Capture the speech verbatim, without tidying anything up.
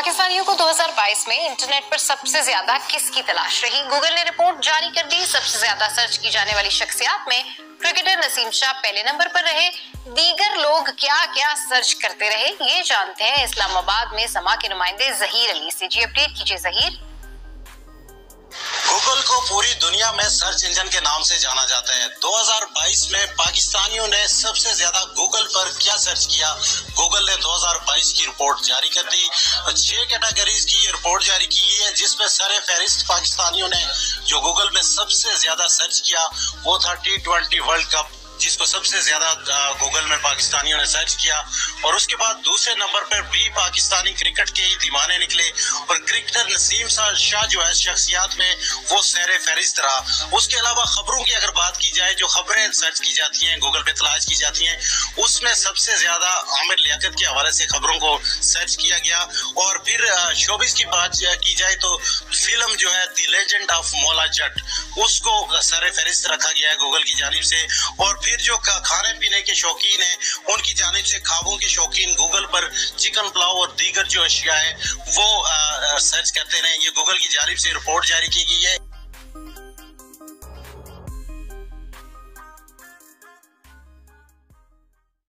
पाकिस्तानियों को दो हज़ार बाईस में इंटरनेट पर सबसे ज्यादा किसकी तलाश रही? गूगल ने रिपोर्ट जारी कर दी। सबसे ज्यादा सर्च की जाने वाली शख्सियात में क्रिकेटर नसीम शाह पहले नंबर पर रहे। दीगर लोग क्या क्या सर्च करते रहे, ये जानते हैं इस्लामाबाद में समा के नुमाइंदे ज़हीर अली से। जी अपडेट कीजिए ज़हीर। गूगल को पूरी दुनिया में सर्च इंजन के नाम से जाना जाता है। दो हज़ार बाईस में पाकिस्तानियों ने सबसे ज्यादा गूगल पर क्या सर्च किया, गूगल ने दो हज़ार बाईस की रिपोर्ट जारी कर दी। छह कैटेगरीज की ये रिपोर्ट जारी की है, जिसमें सरे फहरिस्त पाकिस्तानियों ने जो गूगल में सबसे ज्यादा सर्च किया वो था टी ट्वेंटी वर्ल्ड कप, जिसको सबसे ज्यादा गूगल में पाकिस्तानियों ने सर्च किया। और उसके बाद दूसरे नंबर पर भी पाकिस्तानी क्रिकेट के ही दीवाने निकले और क्रिकेटर नसीम शाह जो है शख्सियात में वो सैर फहरिस्त रहा। उसके अलावा खबरों की अगर बात की जाए, जो खबरें सर्च की जाती हैं गूगल पे तलाश की जाती हैं, उसमें सबसे ज्यादा आमिर लियाकत के हवाले से खबरों को सर्च किया गया। और फिर शोबिस की बात की जाए तो फिल्म जो है the legend of Maula Jatt, उसको सैर फहरिस्त रखा गया है गूगल की जानिब से। और फिर जो खाने पीने के शौकीन हैं उनकी जानिब से खाबों के शौकीन गूगल पर चिकन पुलाव और दीगर जो अशिया है वो आ, सर्च करते रहे। ये गूगल की जानिब से रिपोर्ट जारी की गई है।